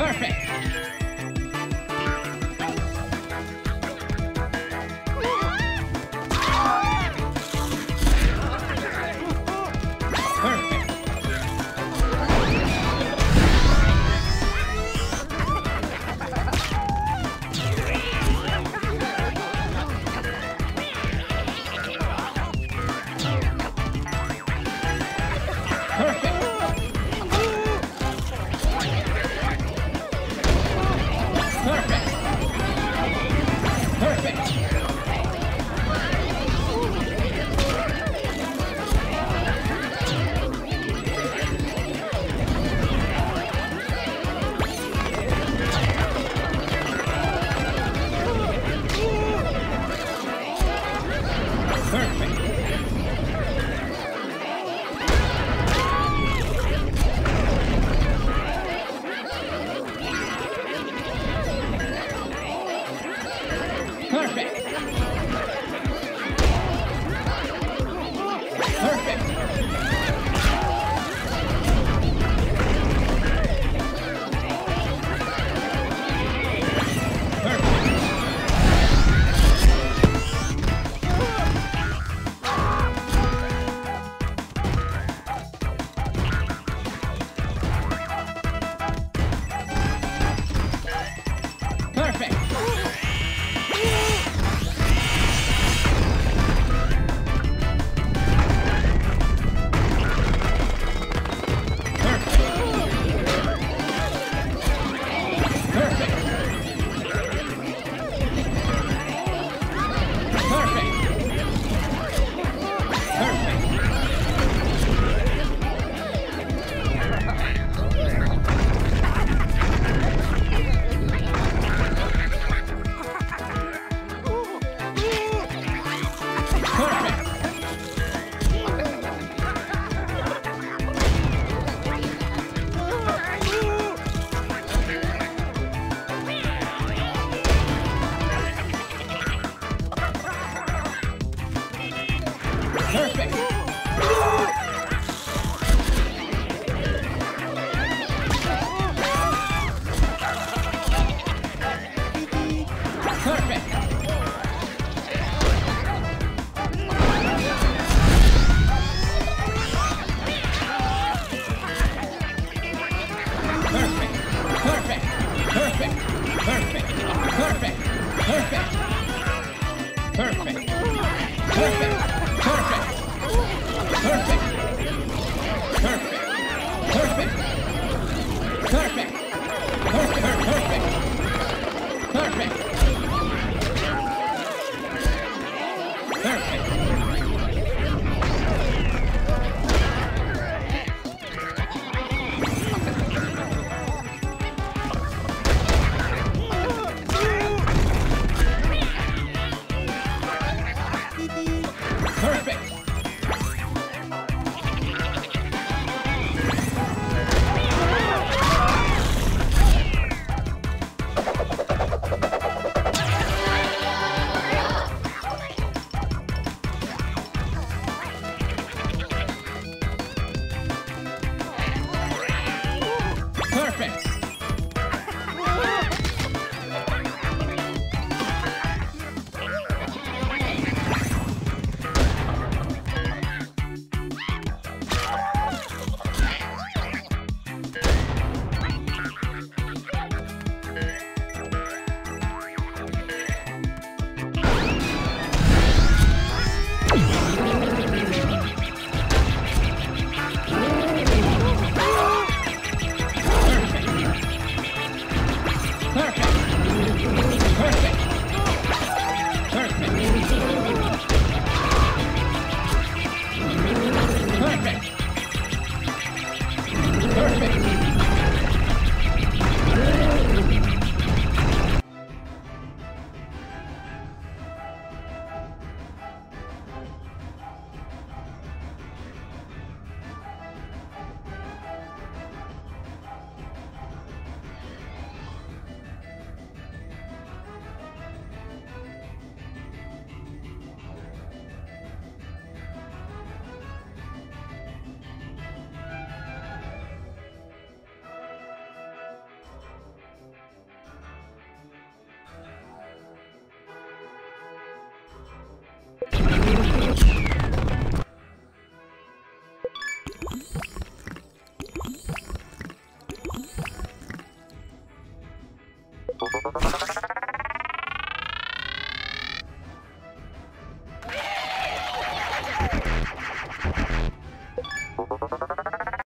Perfect. Perfect.